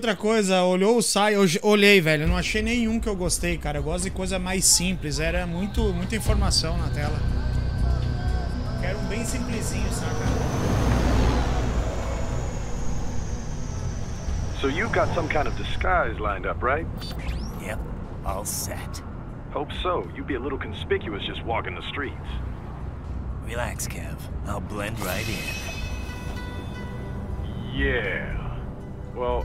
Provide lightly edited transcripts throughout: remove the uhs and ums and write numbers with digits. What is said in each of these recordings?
Outra coisa, olhou o site, olhei, velho, não achei nenhum que eu gostei, cara. Eu gosto de coisa mais simples, era muita informação na tela. Quero um bem simplesinho, saca? So you've got some kind of disguise lined up, right? Yep, all set. Hope so. You'd be a little conspicuous just walking the streets. Relax, Kev. I'll blend right in. Yeah. Well,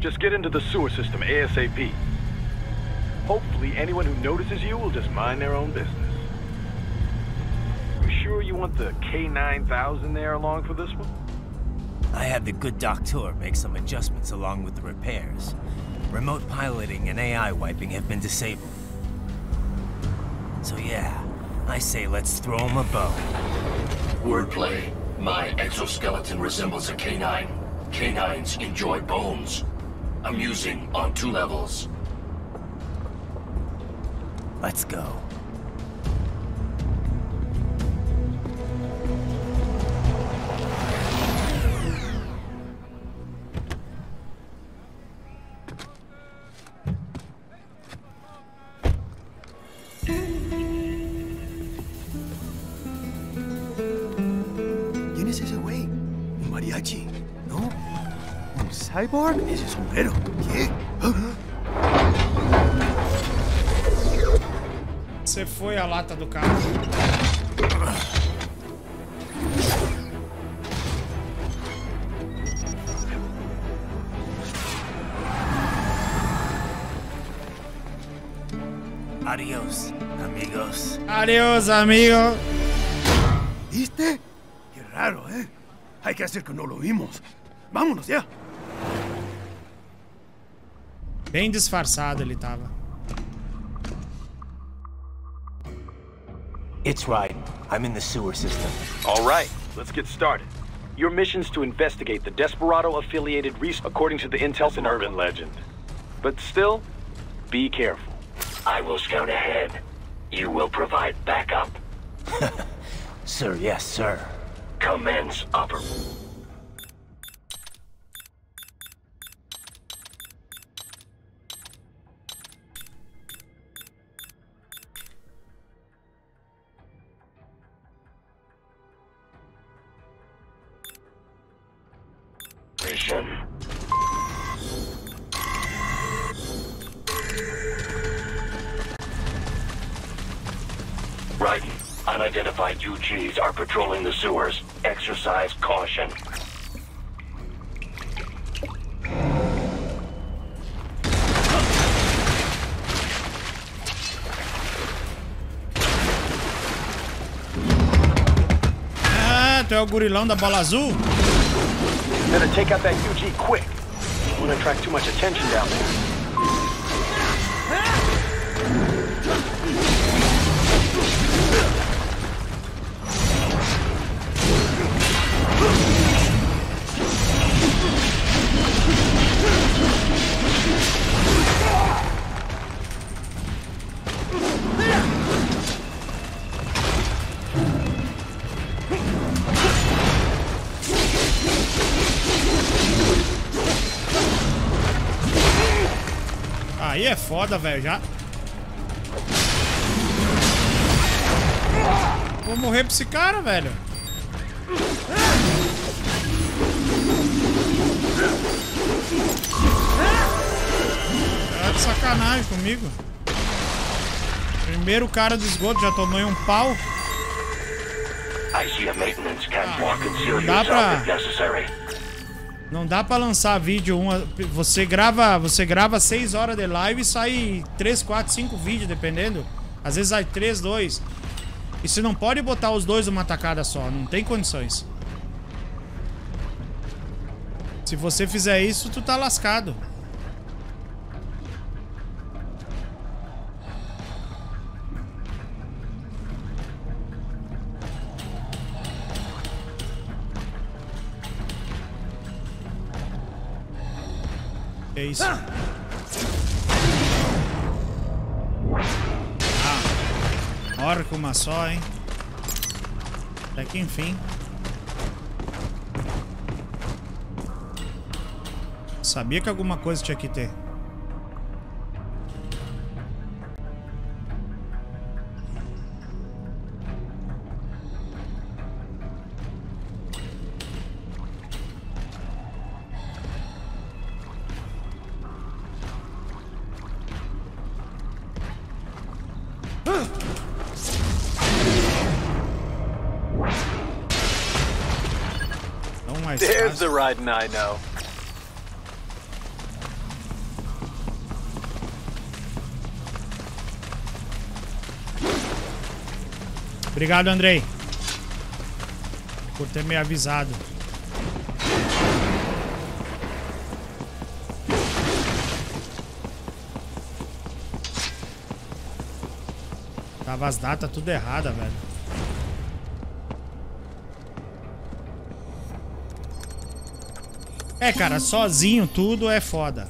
just get into the sewer system ASAP. Hopefully anyone who notices you will just mind their own business. You sure you want the K9000 there along for this one? I had the good doctor make some adjustments along with the repairs. Remote piloting and AI wiping have been disabled. So yeah, I say let's throw him a bone. Wordplay. My exoskeleton resembles a canine. Canines enjoy bones. Amusing on two levels. Let's go. Guinness is away. Mariachi. No? Un cyborg? Ese es sombrero. ¿Qué? Você foi a lata do carro. Adiós, amigos. Adiós, amigo. ¿Viste? Qué raro, ¿eh? Hay que hacer que no lo vimos. Vámonos ya. Bem disfarçado ele tava. It's right. I'm in the sewer system. All right, let's get started. Your mission's to investigate the Desperado-affiliated Reese according to the intel. That's an urban legend. But still, be careful. I will scout ahead. You will provide backup. Sir, yes, sir. Commence operation. Raiden, unidentified UGs are patrolling the sewers. Exercise caution. Ah, tu é o gorilão da bola azul? Better take out that UG quick. Don't want to attract too much attention down there. Aí é foda, velho, já. Vou morrer pra esse cara, velho. É de sacanagem comigo. Primeiro cara do esgoto, já tomei um pau. Não dá pra... Não dá pra lançar vídeo você grava 6 horas de live e sai 3, 4, 5 vídeos, dependendo. Às vezes sai 3, 2. E você não pode botar os dois numa tacada só, não tem condições. Se você fizer isso, tu tá lascado. É isso. Ah. Hora com uma só, hein? Até que enfim. Sabia que alguma coisa tinha que ter. There's the Raiden I know. Obrigado, Andrei, por ter me avisado. Tava as datas tudo errada, velho. É, cara, sozinho tudo é foda.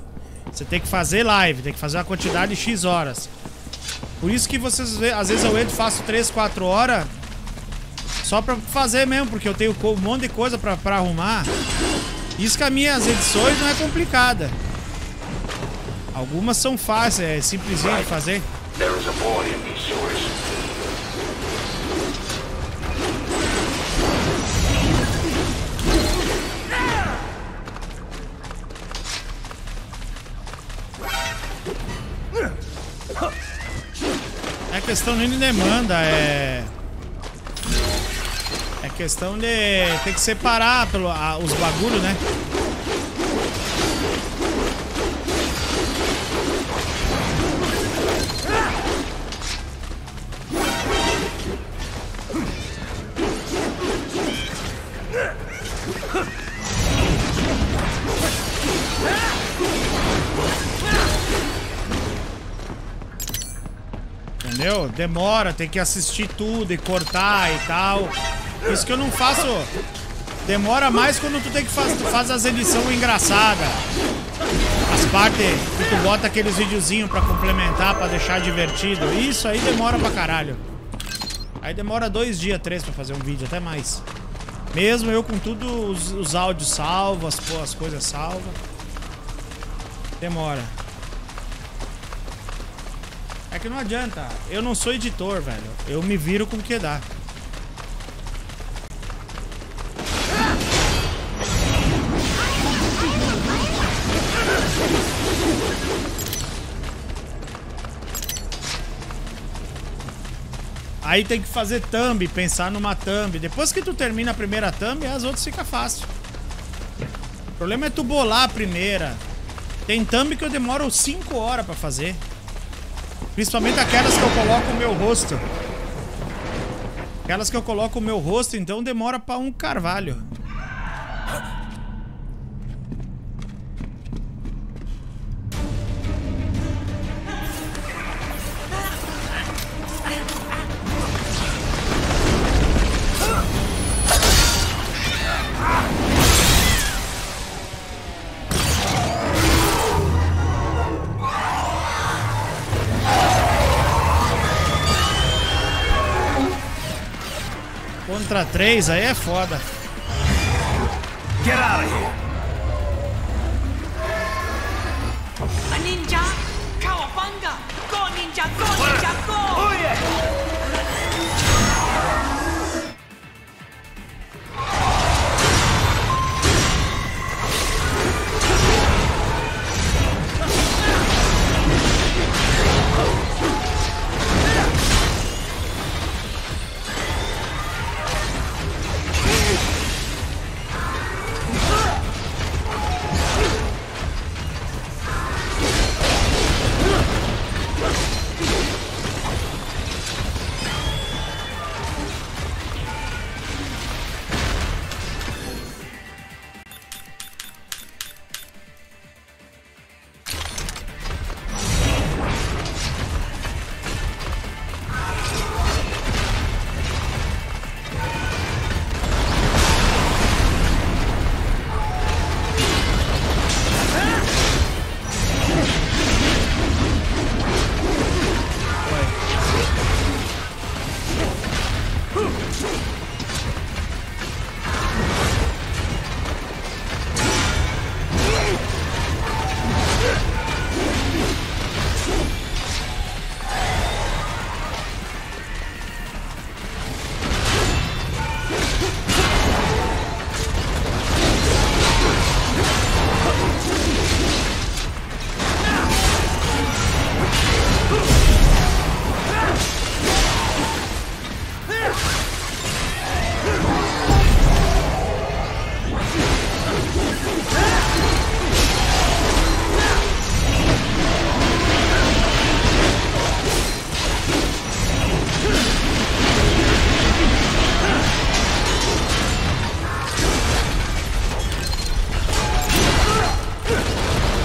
Você tem que fazer live, tem que fazer uma quantidade de X horas. Por isso que vocês, às vezes eu entro e faço 3, 4 horas só pra fazer mesmo, porque eu tenho um monte de coisa pra arrumar. Isso que as minhas edições não é complicada. Algumas são fáceis, é simplesinho de fazer. É questão nem de demanda, é questão de ter que separar os bagulhos, né? Entendeu? Demora, tem que assistir tudo e cortar e tal. Isso que eu não faço. Demora mais quando tu tem que fazer. Tu faz as edições engraçadas. As partes que tu bota aqueles videozinhos pra complementar, pra deixar divertido. Isso aí demora pra caralho. Aí demora 2 dias, 3 pra fazer um vídeo, até mais. Mesmo eu com tudo, os áudios salvos, as coisas salvas. Demora. É que não adianta, eu não sou editor, velho. Eu me viro com o que dá. Aí tem que fazer thumb, pensar numa thumb. Depois que tu termina a primeira thumb, as outras fica fácil. O problema é tu bolar a primeira. Tem thumb que eu demoro 5 horas pra fazer. Principalmente aquelas que eu coloco o meu rosto. Aquelas que eu coloco o meu rosto, então demora pra um carvalho. Contra 3 aí é foda. Get out of here. A ninja, cowabunga, go ninja, go ninja, go. Oh, yeah.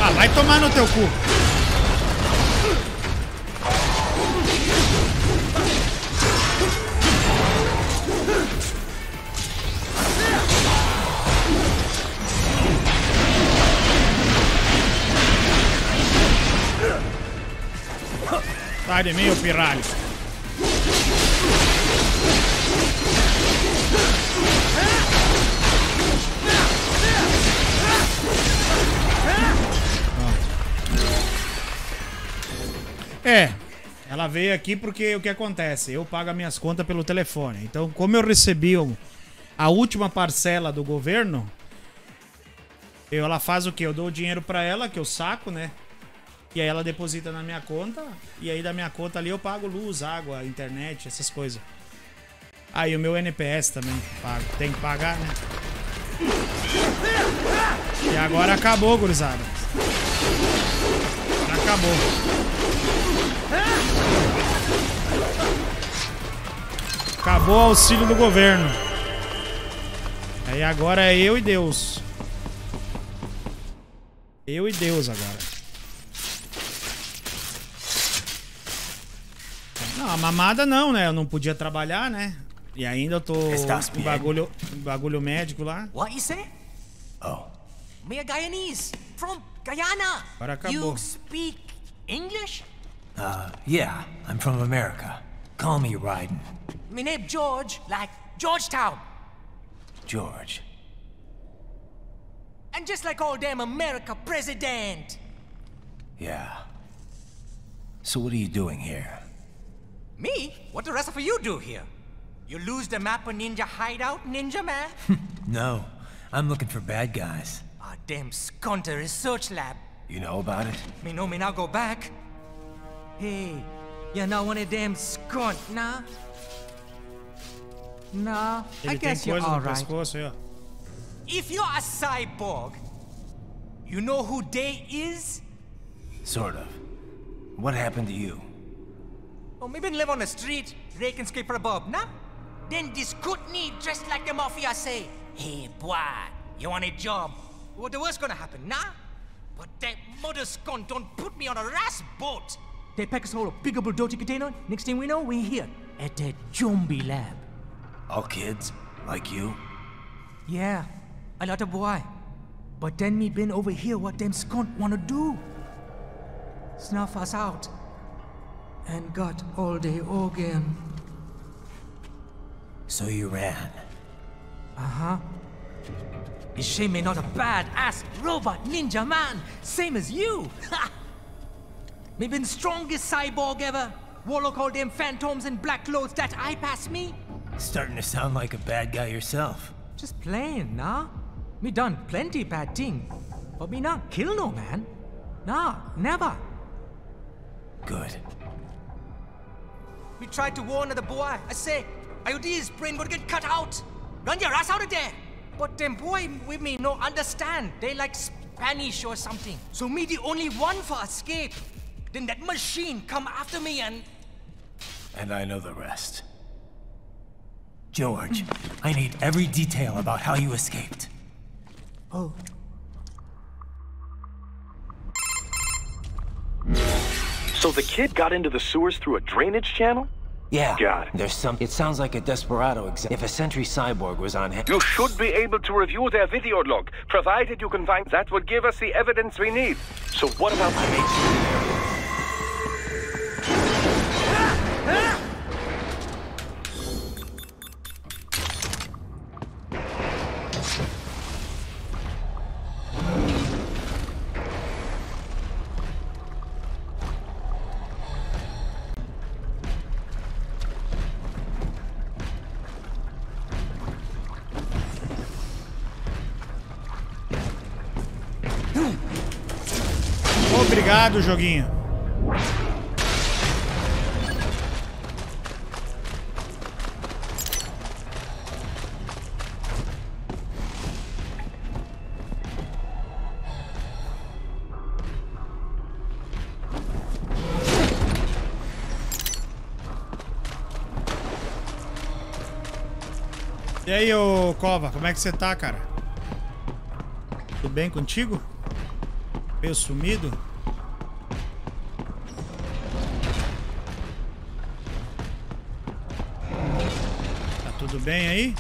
Ah, vai tomar no teu cu. Sai de mim, ô pirralho. É, ela veio aqui porque o que acontece? Eu pago as minhas contas pelo telefone. Então, como eu recebi a última parcela do governo, ela faz o quê? Eu dou o dinheiro pra ela, que eu saco, né? E aí ela deposita na minha conta. E aí da minha conta ali eu pago luz, água, internet, essas coisas. Aí o meu NPS também pago. Tem que pagar, né? E agora acabou, gurizada. Agora acabou. Acabou o auxílio do governo. Aí agora é eu e Deus. Eu e Deus agora. Não, a mamada não, né? Eu não podia trabalhar, né? E ainda eu tô com bagulho médico lá. What you say? Oh. Me a Guyanese from Guyana. Agora acabou. You speak English? Yeah, I'm from America. Call me Raiden. My name George, like Georgetown. George. And just like all damn America president. Yeah. So what are you doing here? Me? What the rest of you do here? You lose the map of Ninja Hideout, Ninja Man? No, I'm looking for bad guys. Our damn Skunter research lab. You know about it? Me now go back. Hey, you're not one of them Skunt, nah? Nah, I guess you're alright. If you're a cyborg, you know who Day is? Sort of. What happened to you? Oh, maybe live on the street, rake and scrape for a bob, nah? Then this Kootenai dressed like the mafia say, hey, boy, you want a job? What the worst gonna happen, nah? But that mother scunt don't put me on a rasp boat. They pack us all a big old dirty container. Next thing we know, we're here at that zombie lab. All kids? Like you? Yeah, a lot of boy. But then me been over here what them scunt wanna do. Snuff us out. And got all the organ. So you ran. Uh-huh. Is she may not a badass robot ninja man, same as you? Ha! Me been strongest cyborg ever. Warlock all them phantoms and black clothes that I pass me. Starting to sound like a bad guy yourself. Just plain, nah? Me done plenty bad thing. But me not kill no man. Nah, never. Good. We tried to warn the boy. I say, IOD's brain would get cut out. Run your ass out of there. But them boy with me no understand. They like Spanish or something. So me the only one for escape. Then that machine come after me and... And I know the rest. George, I need every detail about how you escaped. Oh. So the kid got into the sewers through a drainage channel? Yeah. God. There's some... It sounds like a desperado exam. If a sentry cyborg was on hand... You should be able to review their video log, provided you can find... That will give us the evidence we need. So what about... I made Obrigado, joguinho. E aí, ô Cova, como é que você tá, cara? Tudo bem contigo? HP sumido. Tá tudo bem aí?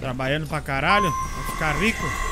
Trabalhando pra caralho, vai ficar rico.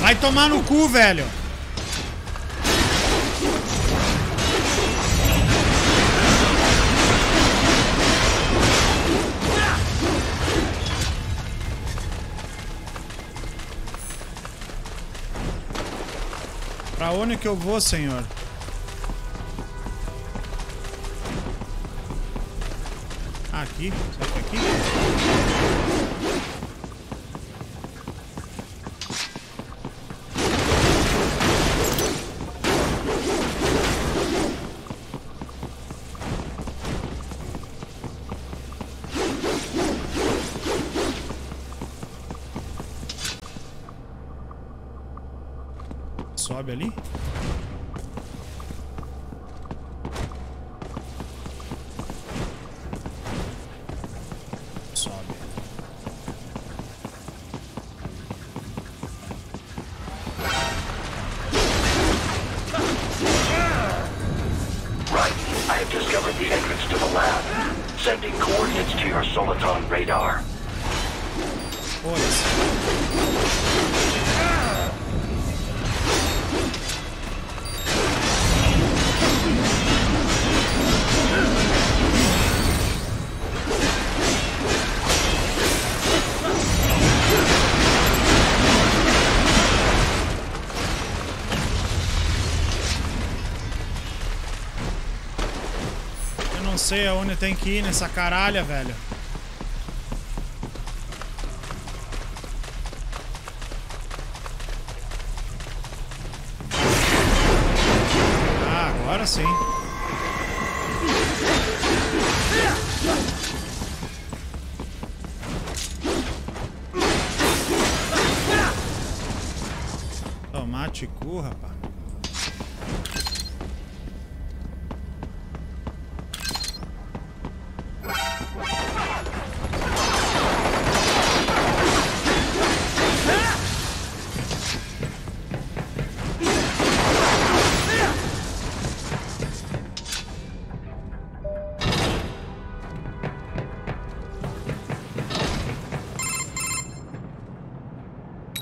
Vai tomar no cu, velho. Pra onde que eu vou, senhor? Ah, aqui. Será que é aqui? Sobe ali. Sobe. Right. I have discovered the entrance to the lab. Sending coordinates to your Soliton radar. Não sei aonde tem que ir nessa caralha, velho. Ah, agora sim. Tomate cu, rapaz.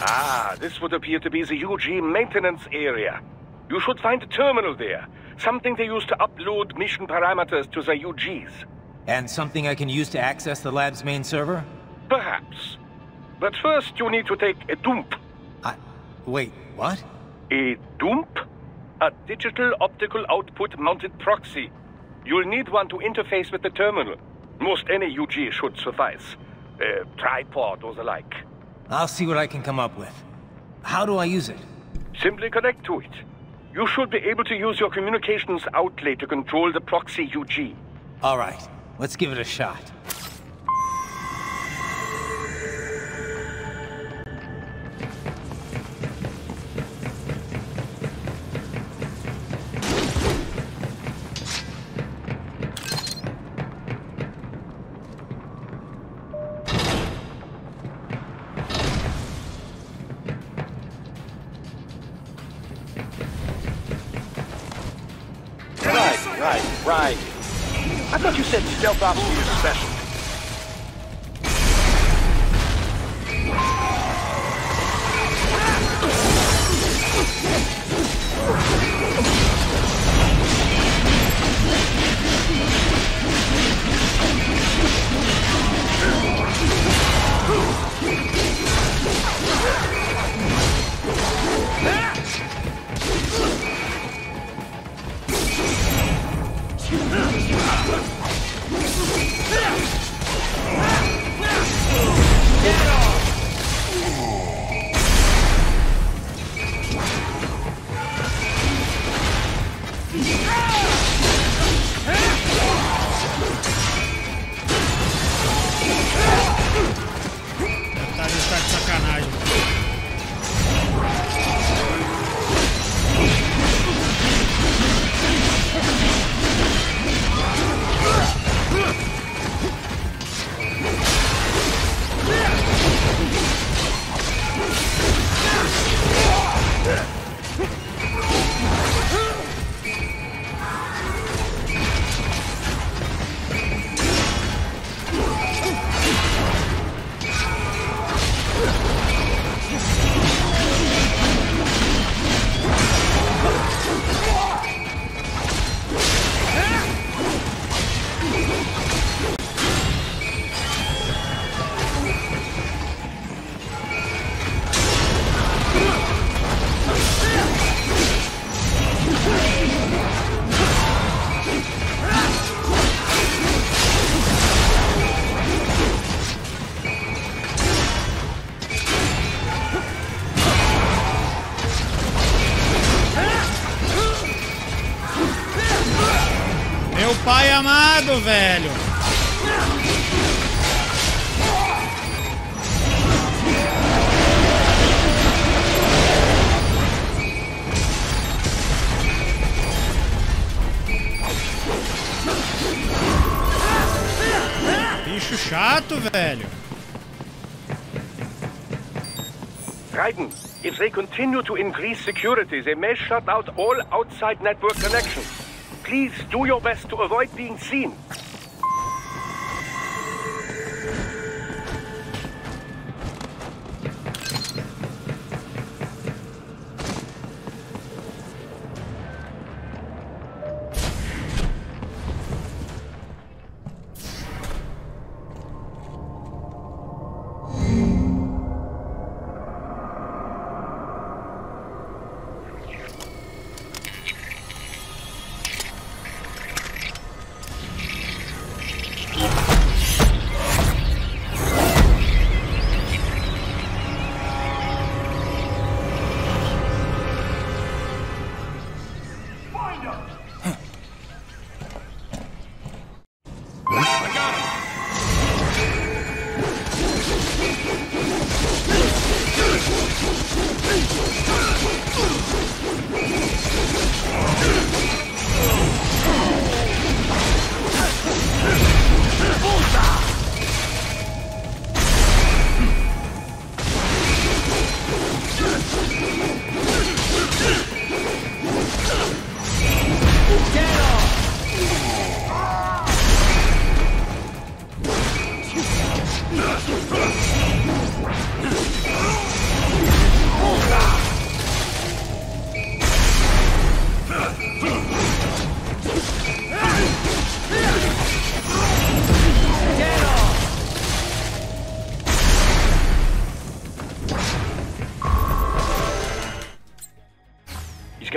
Ah, this would appear to be the UG maintenance area. You should find a terminal there. Something they use to upload mission parameters to the UGs. And something I can use to access the lab's main server? Perhaps. But first you need to take a DOOMP. Wait, what? A DOOMP? A digital optical output mounted proxy. You'll need one to interface with the terminal. Most any UG should suffice. A tripod or the like. I'll see what I can come up with. How do I use it? Simply connect to it. You should be able to use your communications outlay to control the proxy UG. All right, let's give it a shot. Right. I thought you said stealth ops were your specialty. Pai amado, velho! Bicho chato, velho! Raiden, if they continue to increase security, they may shut out all outside network connections. Please do your best to avoid being seen.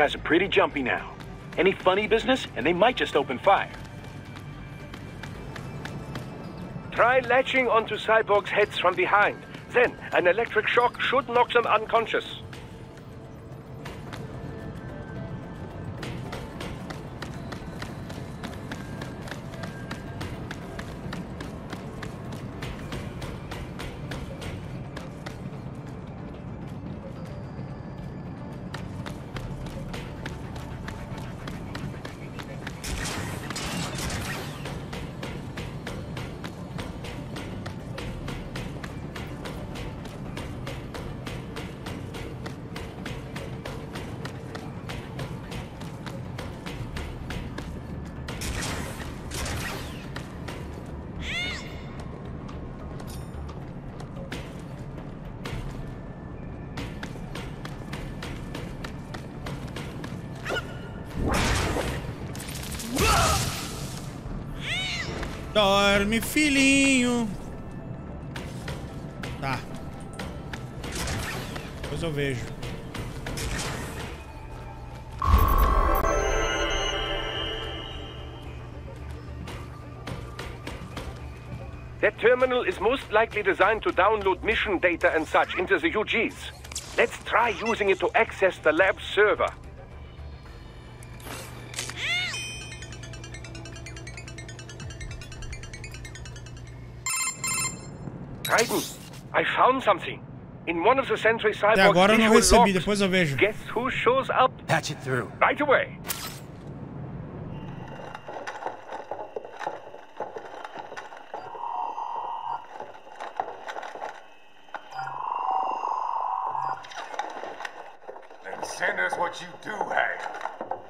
guys are pretty jumpy now. Any funny business, and they might just open fire. Try latching onto cyborgs' heads from behind. Then, an electric shock should knock them unconscious. Dorme, filhinho. Tá. Depois eu vejo. That terminal is most likely designed to download mission data and such into the UGs. Let's try using it to access the lab server. Raiden, I found something. In one of the sentry cyborgs' visual logs, guess who shows up? Patch it through. Right away. Then send us what you do have.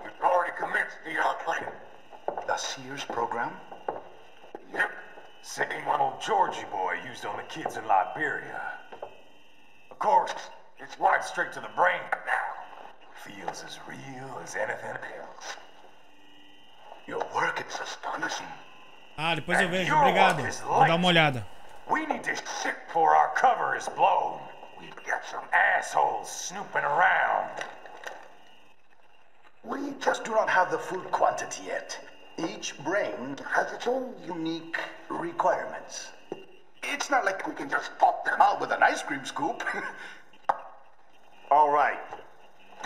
We've already commenced the outline. The Sears program? Yep. Same one old Georgie boy used on the kids in Liberia. Of course, it's right straight to the brain now. Feels as real as anything else. Your work is astonishing. Ah, depois eu vejo. Obrigado. Vou dar uma olhada. We need to ship before our cover is blown. We've got some assholes snooping around. We just do not have the full quantity yet. Each brain has its own unique requirements. It's not like we can just pop them out with an ice cream scoop. All right.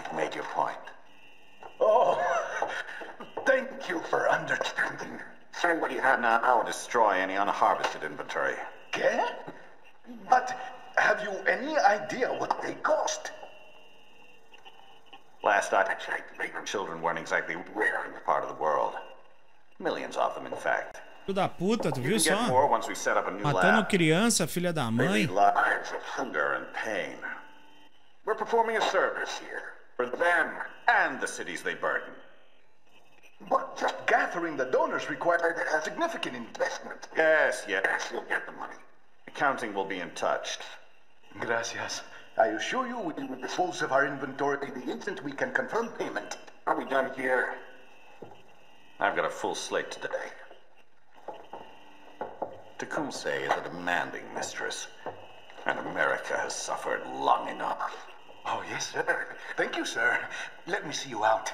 You made your point. Oh, thank you for understanding. Send what you have now, I will destroy any unharvested inventory. Okay? But have you any idea what they cost? Last I checked, children weren't exactly rare in the part of the world. Millions of them, in fact. Filho da puta, tu viu só? Matando criança, filha da mãe. We're performing a service here for them and the cities they burden. But just gathering the donors required a significant investment. Yes, yes, you'll get the money. Accounting will be in touch. Gracias. I assure you we will dispose of our inventory the instant we can confirm payment. Are we done here? I've got a full slate today. The Kunsei is a demanding mistress, and America has suffered long enough. Oh, yes, sir. Thank you, sir. Let me see you out.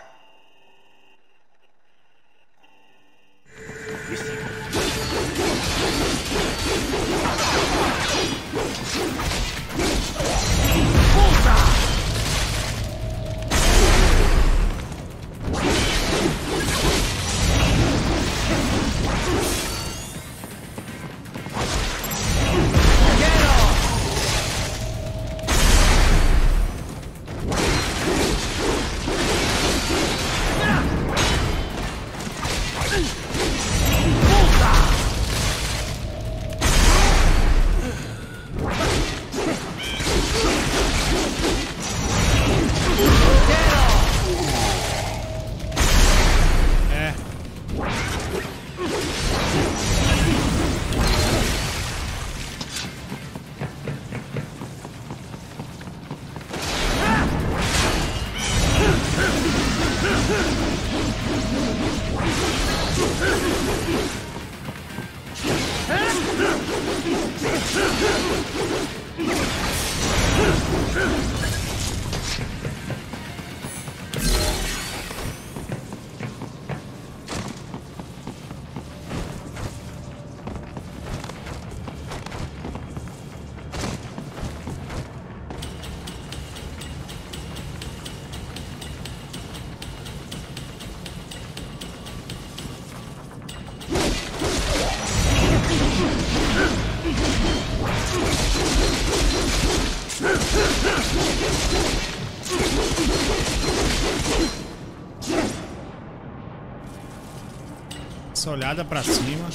Essa olhada pra cima.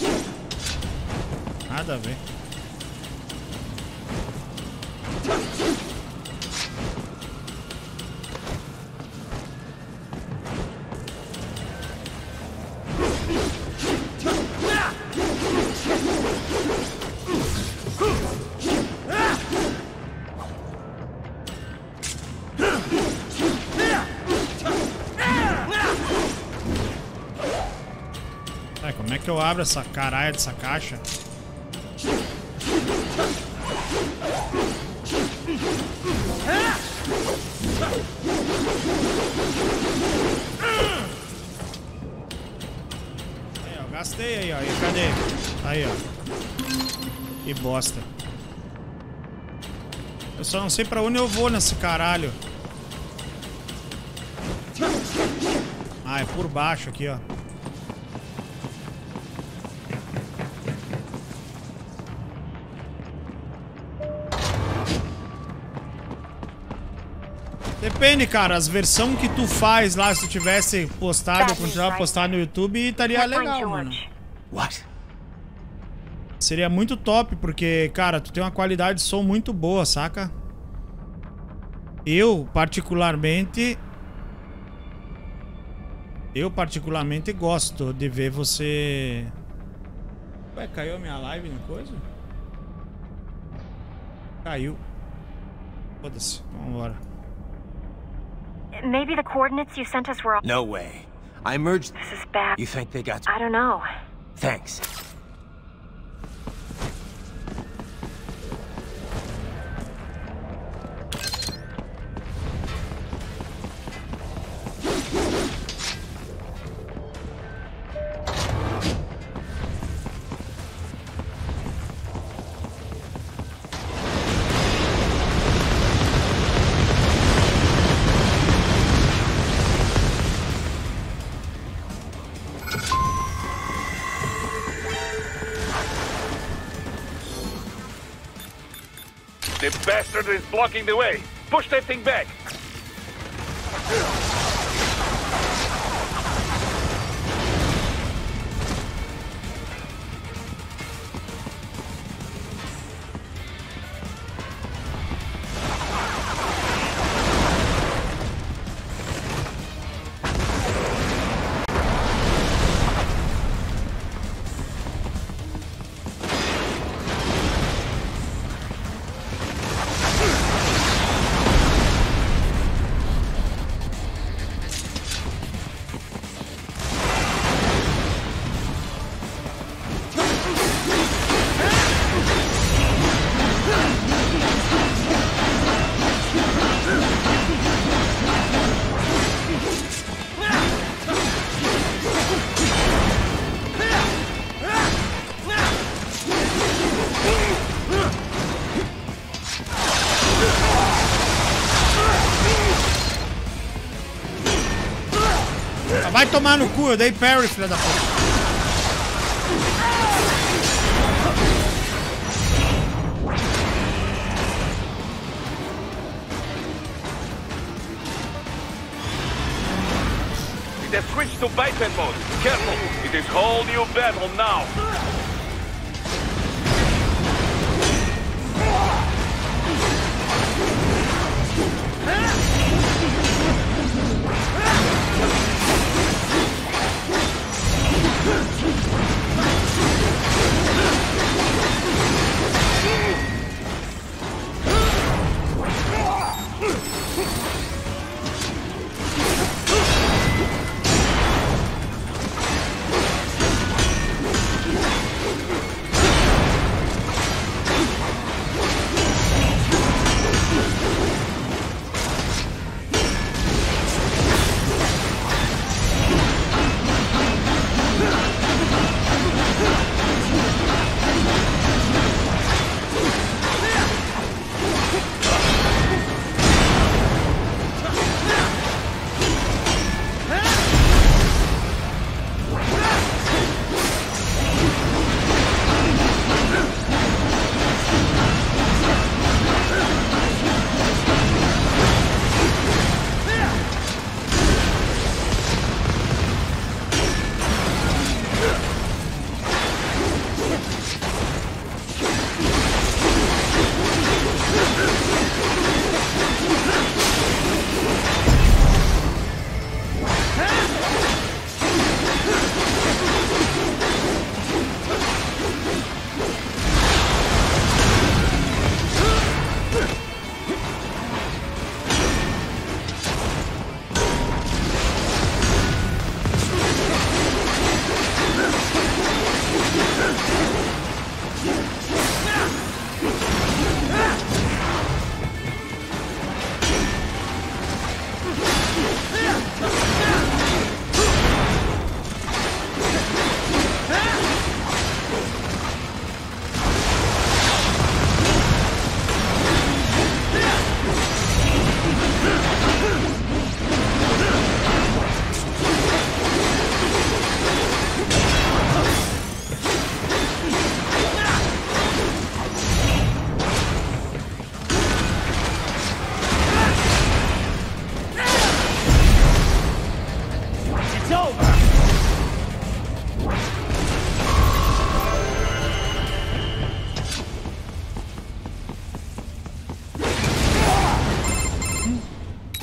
Nada a ver. Que eu abro essa caralha dessa caixa. Aí, ó, gastei aí, ó. E cadê? Aí, ó. Que bosta. Eu só não sei pra onde eu vou nesse caralho. Ah, é por baixo aqui, ó. Depende, cara, as versões que tu faz lá, se tu tivesse postado ou continuar postando no YouTube, estaria legal, mano. What? Seria muito top, porque, cara, tu tem uma qualidade de som muito boa, saca? Eu particularmente gosto de ver você... Ué, caiu a minha live no coisa? Caiu. Foda-se, vambora. Maybe the coordinates you sent us were all... No way. I merged... This is bad. You think they got... I don't know. Thanks. The bastard is blocking the way. Push that thing back. Vai tomar no cu, eu dei parry, filha da puta. It has switched to bison mode. Careful, it is whole new battle now.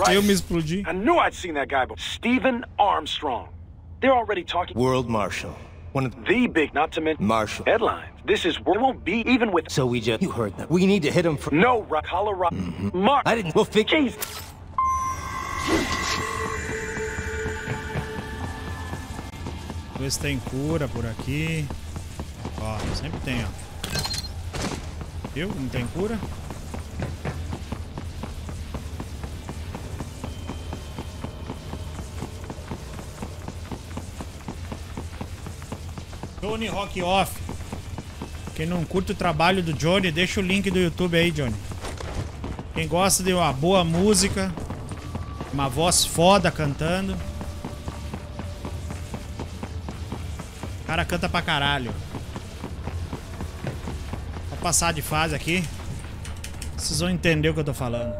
Right. Eu me explodi. I knew I'd seen that guy before. Stephen Armstrong. They're already talking. World Marshal. One of the big, not to mention, Marshal headlines. This is where won't be even with. So we just, you heard that. We need to hit him for. No, Rock, Colorado. Mark. I didn't. We'll fix it. Vê se tem cura por aqui. Ó, sempre tem, ó. Viu? Não tem cura. Johnny Rock Off. Quem não curte o trabalho do Johnny, deixa o link do YouTube aí, Johnny. Quem gosta de uma boa música, uma voz foda cantando. O cara canta pra caralho. Vou passar de fase aqui. Vocês vão entender o que eu tô falando.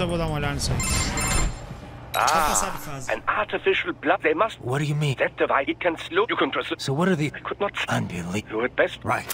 Eu vou dar uma olhada nisso aí. Ah, an artificial blood. They must. What do you mean? That device it can slow. You can trust. So what are the? I could not. Unbelievable. You at best. Right.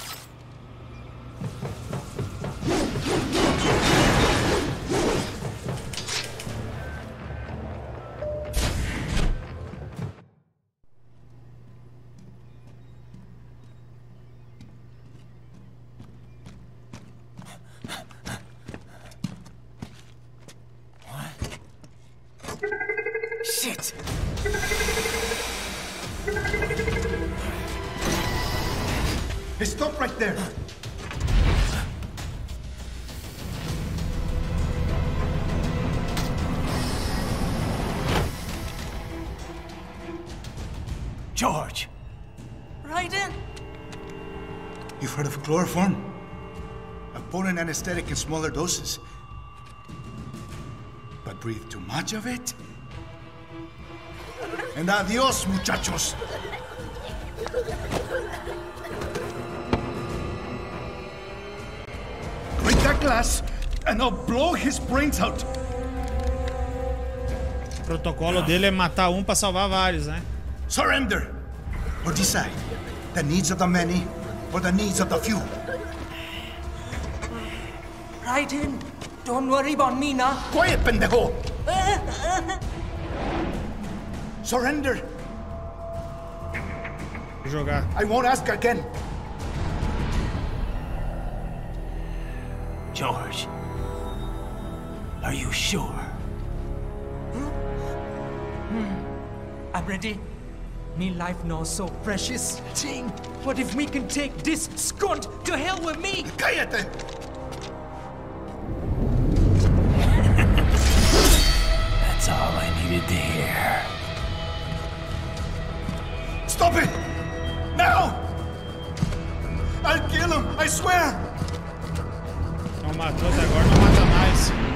George! Raiden! You've heard of chloroform? A potent anesthetic in smaller doses. But breathe too much of it? And adios, muchachos! Break that glass, and I'll blow his brains out! O protocolo dele é matar para salvar vários, né? Surrender, or decide the needs of the many, or the needs of the few. Raiden, don't worry about me now. Quiet, pendejo! Surrender. I won't ask again. George, are you sure? I'm ready. Me life now so precious. Ting, what if we can take this scunt to hell with me? Cállate! That's all I needed to hear. Stop it! Now! I'll kill him, I swear! Não matou até agora, não mata mais.